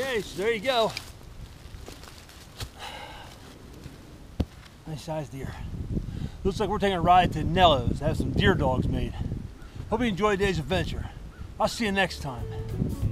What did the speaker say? Okay, so there you go. Nice sized deer. Looks like we're taking a ride to Nellos to have some deer dogs made. Hope you enjoyed today's adventure. I'll see you next time.